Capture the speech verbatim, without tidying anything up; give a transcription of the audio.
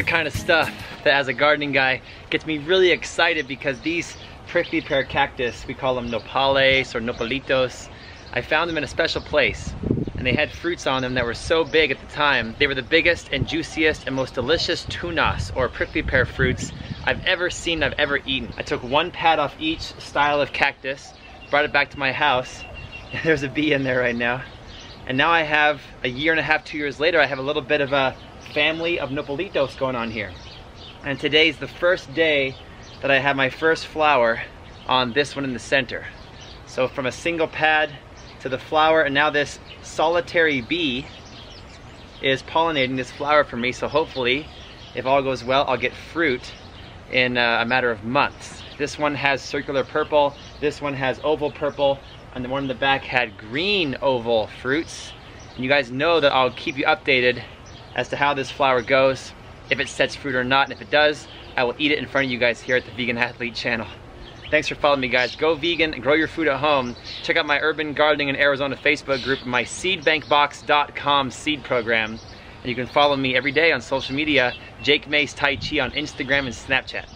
the kind of stuff that as a gardening guy gets me really excited, because these prickly pear cactus, we call them nopales or nopalitos, I found them in a special place, and they had fruits on them that were so big at the time. They were the biggest and juiciest and most delicious tunas, or prickly pear fruits, I've ever seen, I've ever eaten. I took one pad off each style of cactus, brought it back to my house. There's a bee in there right now. And now I have, a year and a half, two years later, I have a little bit of a family of nopalitos going on here. And today's the first day that I have my first flower on this one in the center. So from a single pad to the flower, and now this solitary bee is pollinating this flower for me, so hopefully, if all goes well, I'll get fruit in a matter of months. This one has circular purple, this one has oval purple, and the one in the back had green oval fruits. And you guys know that I'll keep you updated as to how this flower goes, if it sets fruit or not, and if it does, I will eat it in front of you guys here at the Vegan Athlete Channel. Thanks for following me, guys. Go vegan and grow your food at home. Check out my Urban Gardening in Arizona Facebook group, my seed bank box dot com seed program. And you can follow me every day on social media, Jake Mace Tai Chi on Instagram and Snapchat.